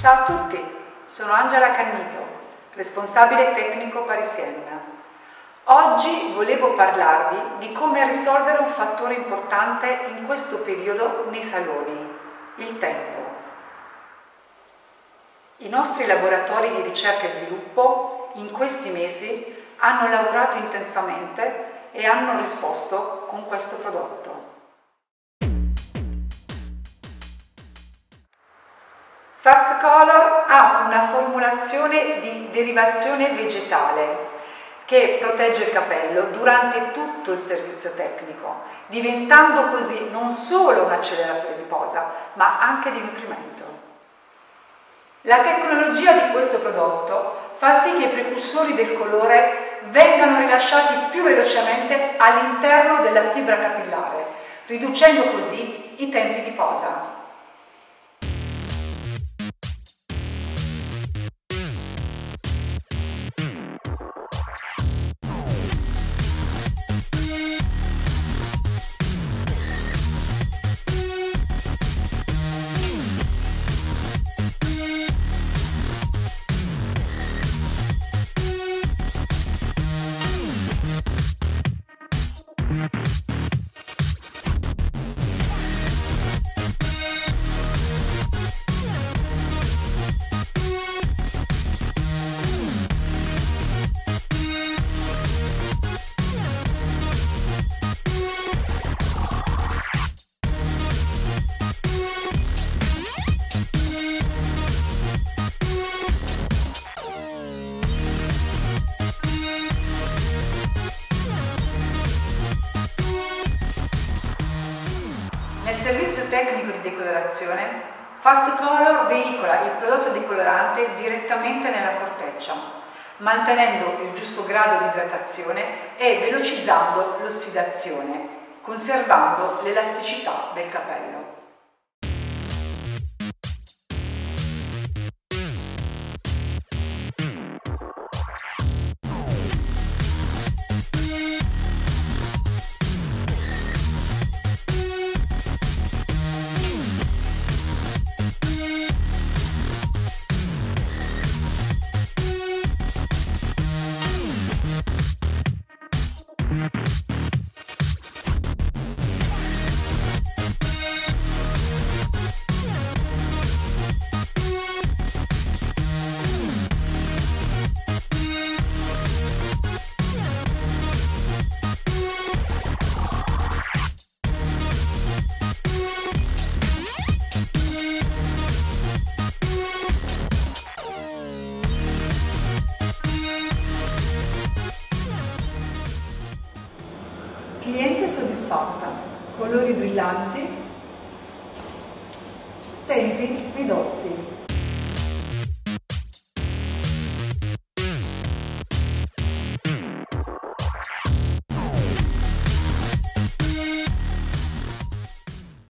Ciao a tutti, sono Angela Cannito, responsabile tecnico Parisienne. Oggi volevo parlarvi di come risolvere un fattore importante in questo periodo nei saloni, il tempo. I nostri laboratori di ricerca e sviluppo in questi mesi hanno lavorato intensamente e hanno risposto con questo prodotto. Fast Color ha una formulazione di derivazione vegetale che protegge il capello durante tutto il servizio tecnico, diventando così non solo un acceleratore di posa, ma anche di nutrimento. La tecnologia di questo prodotto fa sì che i precursori del colore vengano rilasciati più velocemente all'interno della fibra capillare, riducendo così i tempi di posa. Nel servizio tecnico di decolorazione, Fast Color veicola il prodotto decolorante direttamente nella corteccia, mantenendo il giusto grado di idratazione e velocizzando l'ossidazione, conservando l'elasticità del capello. Cliente soddisfatta, colori brillanti, tempi ridotti.